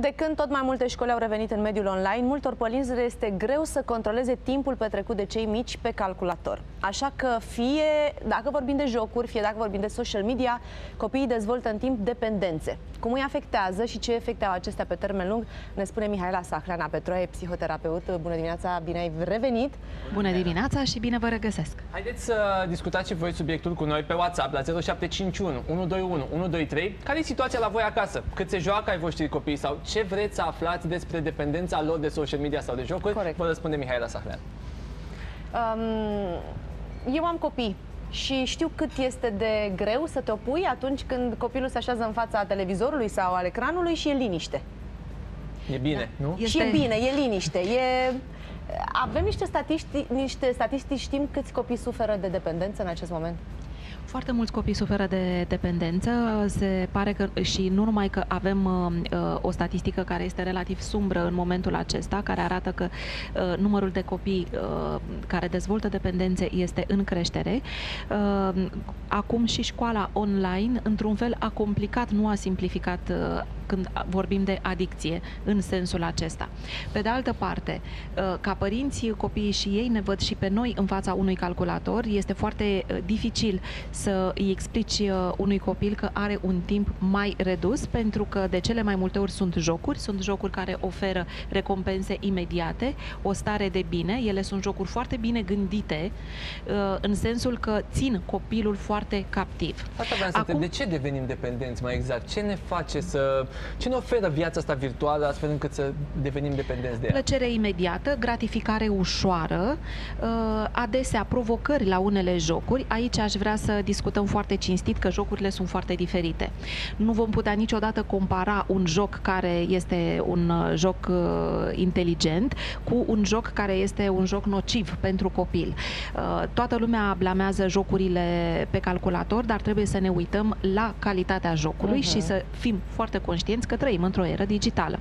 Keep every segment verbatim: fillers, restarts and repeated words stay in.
De când tot mai multe școli au revenit în mediul online, multor părinți le este greu să controleze timpul petrecut de cei mici pe calculator. Așa că fie dacă vorbim de jocuri, fie dacă vorbim de social media, copiii dezvoltă în timp dependențe. Cum îi afectează și ce efecte au acestea pe termen lung, ne spune Mihaela Sahleana Petroaie, psihoterapeut. Bună dimineața, bine ai revenit! Bună dimineața și bine vă regăsesc! Haideți să discutați și voi subiectul cu noi pe WhatsApp la zero șapte cinci unu, unu doi unu, unu doi trei. Care e situația la voi acasă? Cât se joacă ai voștri copii sau ce vreți să aflați despre dependența lor de social media sau de jocuri? Corect. Vă răspunde Mihaela Sahleana. Um, eu am copii și știu cât este de greu să te opui atunci când copilul se așează în fața televizorului sau al ecranului și e liniște. E bine, da. Nu? Este... Și e bine, e liniște. E... Avem niște statistici, niște statistici, știm câți copii suferă de dependență în acest moment? Foarte mulți copii suferă de dependență. Se pare că și nu numai că avem uh, o statistică care este relativ sumbră în momentul acesta, care arată că uh, numărul de copii uh, care dezvoltă dependențe este în creștere. Uh, acum și școala online, într-un fel, a complicat, nu a simplificat uh, când vorbim de adicție în sensul acesta. Pe de altă parte, uh, ca părinți, copiii și ei ne văd și pe noi în fața unui calculator. Este foarte uh, dificil să îi explici unui copil că are un timp mai redus, pentru că de cele mai multe ori sunt jocuri, sunt jocuri care oferă recompense imediate, o stare de bine, ele sunt jocuri foarte bine gândite, în sensul că țin copilul foarte captiv. Acum... De ce devenim dependenți mai exact? Ce ne face să... Ce ne oferă viața asta virtuală astfel încât să devenim dependenți de ea? Plăcere imediată, gratificare ușoară, adesea provocări la unele jocuri. Aici aș vrea să discutăm foarte cinstit că jocurile sunt foarte diferite. Nu vom putea niciodată compara un joc care este un joc uh, inteligent cu un joc care este un joc nociv pentru copil. Uh, toată lumea blamează jocurile pe calculator, dar trebuie să ne uităm la calitatea jocului uh-huh. și să fim foarte conștienți că trăim într-o eră digitală.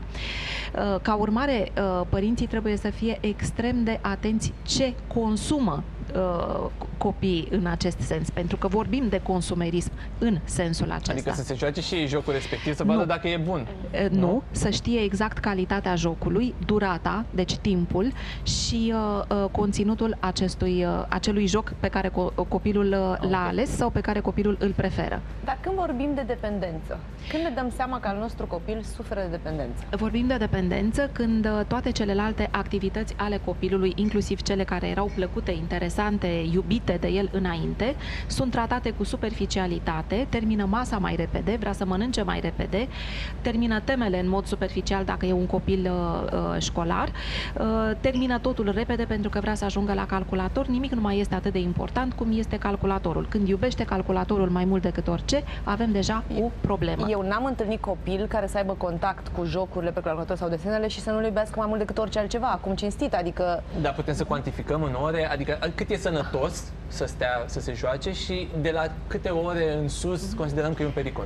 Uh, ca urmare, uh, părinții trebuie să fie extrem de atenți ce consumă copii în acest sens, pentru că vorbim de consumerism în sensul acesta. Adică să se joace și ei jocul respectiv, să vadă dacă e bun. Nu, nu, să știe exact calitatea jocului, durata, deci timpul și uh, conținutul acestui, uh, acelui joc pe care co copilul uh, l-a ales sau pe care copilul îl preferă. Dar când vorbim de dependență, când ne dăm seama că al nostru copil suferă de dependență? Vorbim de dependență când uh, toate celelalte activități ale copilului, inclusiv cele care erau plăcute, interesante, iubite de el înainte, sunt tratate cu superficialitate, termină masa mai repede, vrea să mănânce mai repede, termină temele în mod superficial dacă e un copil uh, școlar, uh, termină totul repede pentru că vrea să ajungă la calculator, nimic nu mai este atât de important cum este calculatorul. Când iubește calculatorul mai mult decât orice, avem deja o problemă. Eu n-am întâlnit copil care să aibă contact cu jocurile pe calculator sau desenele și să nu-l iubească mai mult decât orice altceva, acum cinstit, adică... Dar putem să cuantificăm în ore, adică cât e sănătos să stea, să se joace și de la câte ore în sus considerăm că e un pericol?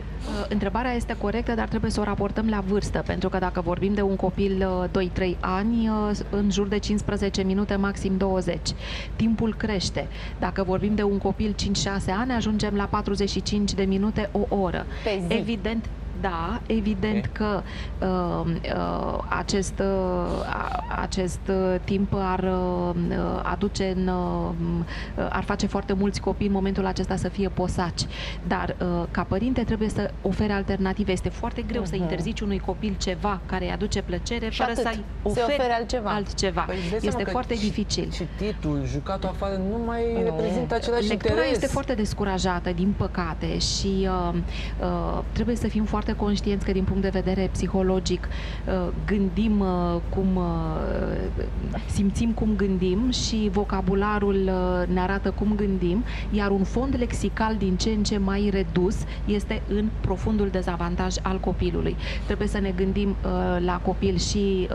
Întrebarea este corectă, dar trebuie să o raportăm la vârstă, pentru că dacă vorbim de un copil doi trei ani, în jur de cincisprezece minute, maxim douăzeci. Timpul crește. Dacă vorbim de un copil cinci șase ani, ajungem la patruzeci și cinci de minute, o oră. Pe zi. Evident, da, evident că uh, uh, acest, uh, acest uh, timp ar uh, aduce în, uh, ar face foarte mulți copii în momentul acesta să fie posaci, dar uh, ca părinte trebuie să ofere alternative. Este foarte greu uh-huh. să interzici unui copil ceva care îi aduce plăcere și fără să-i ofere altceva. altceva. Păi, este foarte dificil. Cititul, jucatul afară nu mai uh, reprezintă același lectura interes. Este foarte descurajată, din păcate, și uh, uh, trebuie să fim foarte conștienți că din punct de vedere psihologic gândim cum simțim, cum gândim și vocabularul ne arată cum gândim, iar un fond lexical din ce în ce mai redus este în profundul dezavantaj al copilului. Trebuie să ne gândim la copil și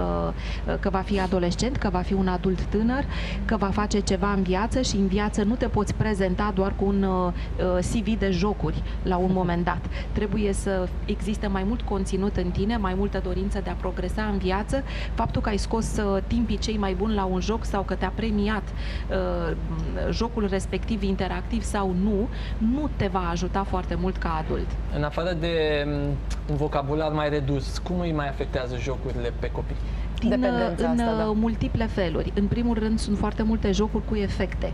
că va fi adolescent, că va fi un adult tânăr, că va face ceva în viață și în viață nu te poți prezenta doar cu un C V de jocuri la un moment dat. Trebuie să există mai mult conținut în tine, mai multă dorință de a progresa în viață, faptul că ai scos uh, timpii cei mai buni la un joc sau că te-a premiat uh, jocul respectiv interactiv sau nu, nu te va ajuta foarte mult ca adult. În afară de un vocabular mai redus, cum îi mai afectează jocurile pe copii? În, asta, în da. multiple feluri. În primul rând, sunt foarte multe jocuri cu efecte.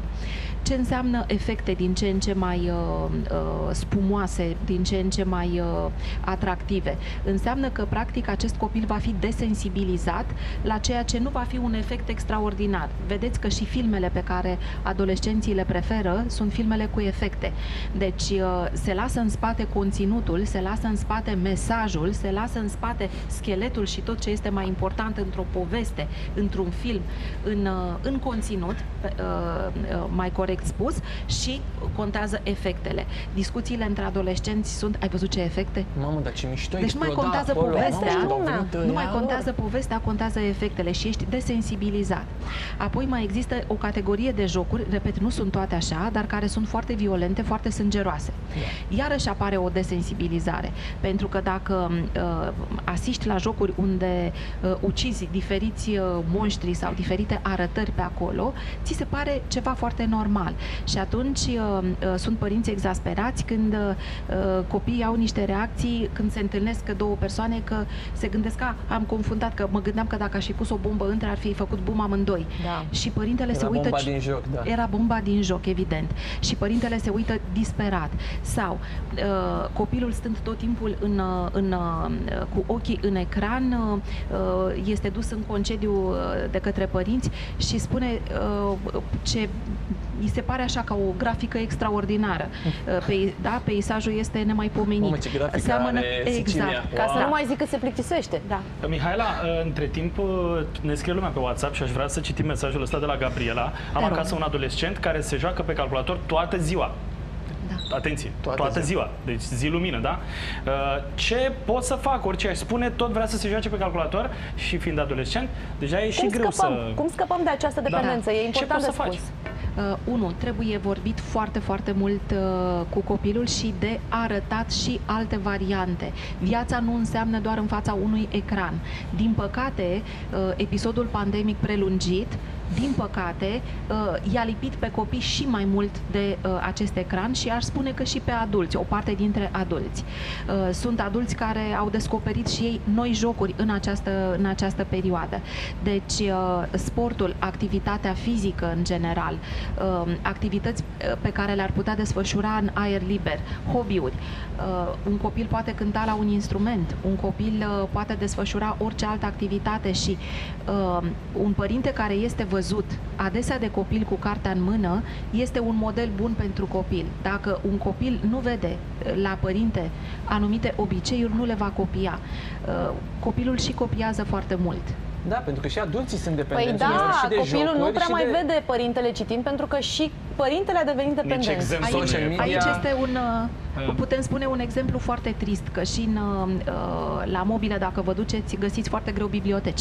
Ce înseamnă efecte din ce în ce mai uh, uh, spumoase, din ce în ce mai uh, atractive? Înseamnă că, practic, acest copil va fi desensibilizat la ceea ce nu va fi un efect extraordinar. Vedeți că și filmele pe care adolescenții le preferă sunt filmele cu efecte. Deci, uh, se lasă în spate conținutul, se lasă în spate mesajul, se lasă în spate scheletul și tot ce este mai important într-o o poveste, într-un film, în, în conținut, mai corect spus, și contează efectele. Discuțiile între adolescenți sunt, ai văzut ce efecte? Mamă, dar ce mișto. Deci nu mai contează acolo, povestea, mamă, nu mai contează povestea, contează efectele și ești desensibilizat. Apoi mai există o categorie de jocuri, repet, nu sunt toate așa, dar care sunt foarte violente, foarte sângeroase. Iarăși apare o desensibilizare, pentru că dacă uh, asiști la jocuri unde uh, ucizi diferiți monștri sau diferite arătări pe acolo, ți se pare ceva foarte normal. Și atunci sunt părinți exasperați când copiii au niște reacții, când se întâlnesc două persoane, că se gândesc că am confundat, că mă gândeam că dacă aș fi pus o bombă între, ar fi făcut bum amândoi. Da. Și părintele era se uită... Bomba din joc, da. Era bomba din joc, evident. Și părintele se uită disperat. Sau copilul stând tot timpul în, în, cu ochii în ecran, este dus în concediu de către părinți și spune uh, ce îi se pare așa ca o grafică extraordinară. Uh, pe, da, peisajul este nemaipomenit. Mamă, ce grafică Seamănă... are Sicilia. Exact. Wow. Ca să nu mai zic că se plictisește. Da. Mihaela, între timp ne scrie lumea pe WhatsApp și aș vrea să citim mesajul ăsta de la Gabriela. Am Te acasă rog. un adolescent care se joacă pe calculator toată ziua. Da. Atenție, toată, toată ziua. ziua, deci zi lumină, da? Ce pot să fac? Orice aș spune, tot vrea să se joace pe calculator și fiind adolescent, deja e și cum greu scăpăm? să... Cum scăpăm de această dependență? Da. E important de spus. unu. Trebuie vorbit foarte, foarte mult uh, cu copilul și de arătat și alte variante. Viața nu înseamnă doar în fața unui ecran. Din păcate, uh, episodul pandemic prelungit, din păcate, uh, i-a lipit pe copii și mai mult de uh, acest ecran și aș spune că și pe adulți, o parte dintre adulți. Uh, sunt adulți care au descoperit și ei noi jocuri în această, în această perioadă. Deci, uh, sportul, activitatea fizică în general, activități pe care le-ar putea desfășura în aer liber, hobby-uri. Un copil poate cânta la un instrument, un copil poate desfășura orice altă activitate și un părinte care este văzut adesea de copil cu cartea în mână este un model bun pentru copil. Dacă un copil nu vede la părinte anumite obiceiuri, nu le va copia. Copilul și copiază foarte mult. Da, pentru că și adulții sunt dependenți. Păi da, și de copilul jocuri, nu prea mai de... vede părintele citind, pentru că și părintele a devenit dependent. Aici, aici este un, putem spune, un exemplu foarte trist, că și în, la mobilă, dacă vă duceți, găsiți foarte greu biblioteci.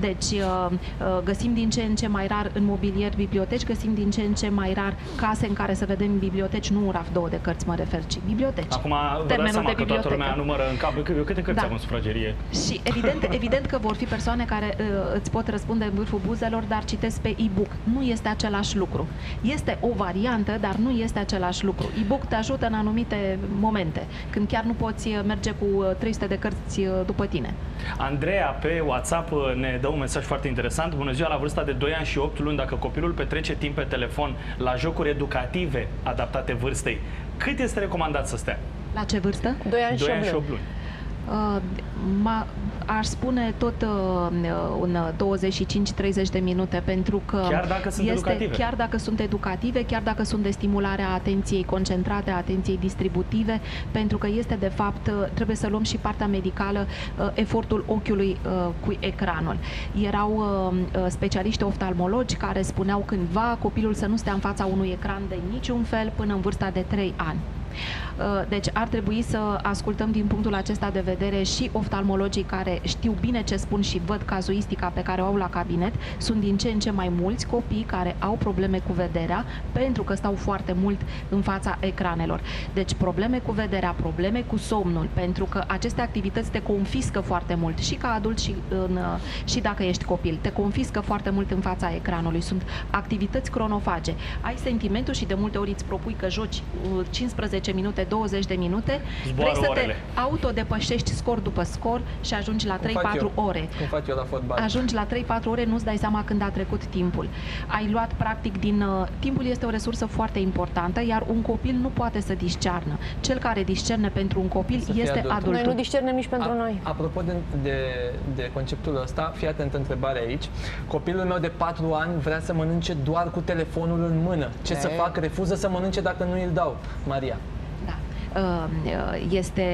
Deci găsim din ce în ce mai rar în mobilier biblioteci, găsim din ce în ce mai rar case în care să vedem biblioteci, nu un raft două de cărți mă refer, ci biblioteci. Acum vă dați seama că toată lumea numără în cap câte cărți am în sufragerie. Și evident, evident că vor fi persoane care îți pot răspunde în vârful buzelor, dar citesc pe e-book. Nu este același lucru. Este o variantă, dar nu este același lucru. E-book te ajută în anumite momente, când chiar nu poți merge cu trei sute de cărți după tine. Andreea pe WhatsApp ne dă un mesaj foarte interesant. Bună ziua, la vârsta de doi ani și opt luni, dacă copilul petrece timp pe telefon la jocuri educative adaptate vârstei, cât este recomandat să stea? La ce vârstă? doi ani și opt luni. Uh, ma, aș spune tot uh, douăzeci și cinci treizeci de minute, pentru că chiar dacă, sunt este, chiar dacă sunt educative, chiar dacă sunt de stimulare a atenției concentrate, a atenției distributive, pentru că este de fapt, uh, trebuie să luăm și partea medicală, uh, efortul ochiului uh, cu ecranul. Erau uh, specialiști oftalmologi care spuneau cândva copilul să nu stea în fața unui ecran de niciun fel până în vârsta de trei ani. Deci ar trebui să ascultăm din punctul acesta de vedere și oftalmologii care știu bine ce spun și văd cazuistica pe care o au la cabinet. Sunt din ce în ce mai mulți copii care au probleme cu vederea pentru că stau foarte mult în fața ecranelor. Deci probleme cu vederea, probleme cu somnul, pentru că aceste activități te confiscă foarte mult și ca adult și, în, și dacă ești copil. Te confiscă foarte mult în fața ecranului. Sunt activități cronofage. Ai sentimentul și de multe ori îți propui că joci cincisprezece minute, douăzeci de minute, zboară vrei să orele. Te autodepășești scor după scor și ajungi la trei patru ore. Cum fac eu la fotbal? Ajungi la trei patru ore, nu-ți dai seama când a trecut timpul. Ai luat practic din... Uh, timpul este o resursă foarte importantă, iar un copil nu poate să discearnă. Cel care discerne pentru un copil să este adult. adultul. Noi nu discernem nici pentru a, noi. Apropo de, de, de conceptul ăsta, fii atent întrebarea aici. Copilul meu de patru ani vrea să mănânce doar cu telefonul în mână. Ce de. să fac? Refuză să mănânce dacă nu îl dau. Maria. Este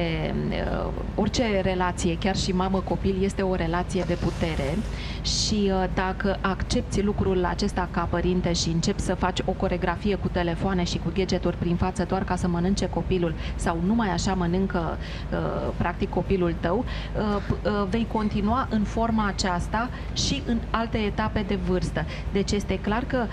orice relație, chiar și mamă-copil, este o relație de putere și dacă accepti lucrul acesta ca părinte și începi să faci o coregrafie cu telefoane și cu gadgeturi prin față doar ca să mănânce copilul sau numai așa mănâncă practic copilul tău, vei continua în forma aceasta și în alte etape de vârstă. Deci este clar că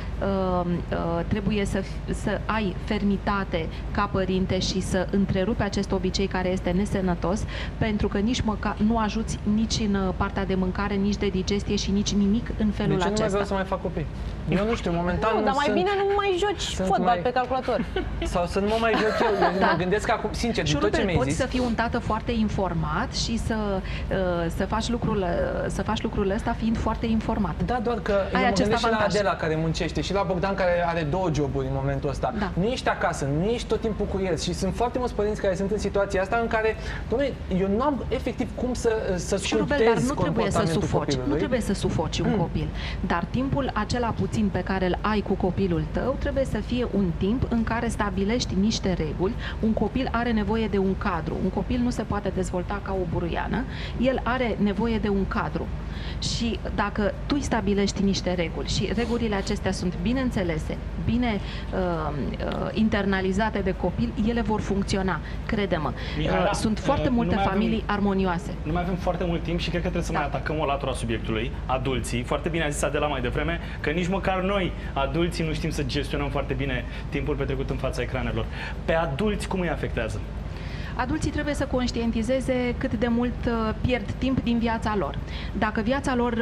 trebuie să, să ai fermitate ca părinte și să întrerupe acest obicei care este nesănătos, pentru că nici măcar nu ajuți nici în partea de mâncare, nici de digestie și nici nimic în felul acesta. De ce nu mai vreau să mai fac copii? Eu nu știu, momentan nu, nu dar mai sunt, bine nu mai joci fotbal mai... pe calculator. Sau să nu mă mai joc eu, da. Mă gândesc acum, sincer, din tot ce mi-ai zis. Poți să fii un tată foarte informat și să, să, faci lucrul, să faci lucrul ăsta fiind foarte informat. Da, doar că ai eu mă gândesc și la Adela care muncește și la Bogdan care are două joburi în momentul ăsta. Da. Nu ești acasă, nu ești tot timpul cu el și sunt foarte mulți părinți care sunt în situația asta în care, dom'le, eu nu am efectiv cum să, să sculptez dar nu trebuie să sufoci, copilului. Nu trebuie să sufoci un mm. copil, dar timpul acela puțin pe care îl ai cu copilul tău trebuie să fie un timp în care stabilești niște reguli. Un copil are nevoie de un cadru. Un copil nu se poate dezvolta ca o buruiană. El are nevoie de un cadru. Și dacă tu îi stabilești niște reguli și regulile acestea sunt bine înțelese, bine uh, internalizate de copil, ele vor funcționa, crede-mă. Mihaela, sunt foarte uh, multe familii avem, armonioase. Nu mai avem foarte mult timp și cred că trebuie să da. mai atacăm o latură a subiectului, adulții. Foarte bine a zis Adela mai devreme că nici măcar noi, adulții, nu știm să gestionăm foarte bine timpul petrecut în fața ecranelor. Pe adulți cum îi afectează? Adulții trebuie să conștientizeze cât de mult pierd timp din viața lor. Dacă viața lor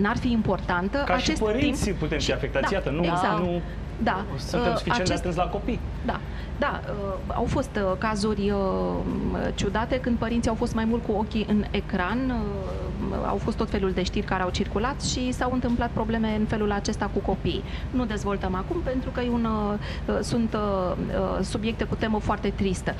n-ar fi importantă, ca acest și părinții timp... putem fi afectați, da, iată, nu, exact. nu... Da. Suntem suficient acest... de atenți la copii. Da. Da, au fost cazuri ciudate când părinții au fost mai mult cu ochii în ecran, au fost tot felul de știri care au circulat și s-au întâmplat probleme în felul acesta cu copiii. Nu dezvoltăm acum pentru că e un, sunt subiecte cu temă foarte tristă.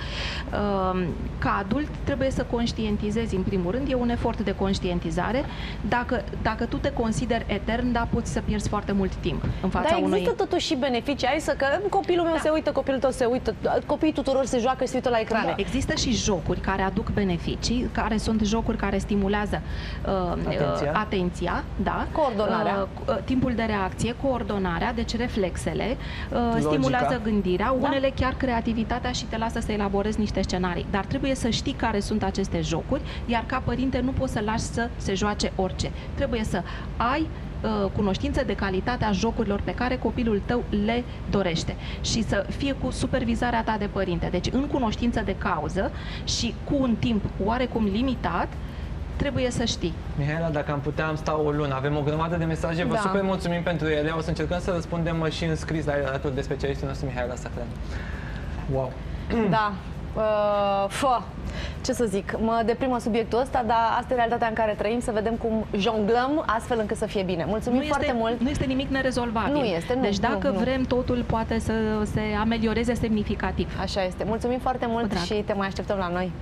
Ca adult trebuie să conștientizezi, în primul rând, e un efort de conștientizare. Dacă, dacă tu te consideri etern, da, poți să pierzi foarte mult timp în fața unui... Dar există unui... totuși și beneficii, ai să că copilul meu da. se uită, copilul tău se uită, copiii tuturor se joacă și se uită la ecran. Da. Există și jocuri care aduc beneficii, care sunt jocuri care stimulează uh, atenția, atenția da, coordonarea, uh, timpul de reacție, coordonarea, deci reflexele, uh, stimulează gândirea, da? unele chiar creativitatea și te lasă să elaborezi niște scenarii. Dar trebuie să știi care sunt aceste jocuri, iar ca părinte nu poți să lași să se joace orice. Trebuie să ai cunoștință de calitatea jocurilor pe care copilul tău le dorește și să fie cu supervizarea ta de părinte. Deci în cunoștință de cauză și cu un timp oarecum limitat trebuie să știi. Mihaela, dacă am putea, am sta o lună. Avem o grămadă de mesaje, vă da. super mulțumim pentru ele. O să încercăm să răspundem și în scris la relatul de specialistul nostru Mihaela Sahleana. Wow! Da! Uh, fă. Ce să zic, mă deprimă subiectul ăsta, dar asta e realitatea în care trăim, să vedem cum jonglăm astfel încât să fie bine. Mulțumim nu foarte este, mult. Nu este nimic nerezolvabil. Nu este, nu, deci dacă nu, vrem, nu. totul poate să se amelioreze semnificativ. Așa este. Mulțumim foarte mult și te mai așteptăm la noi.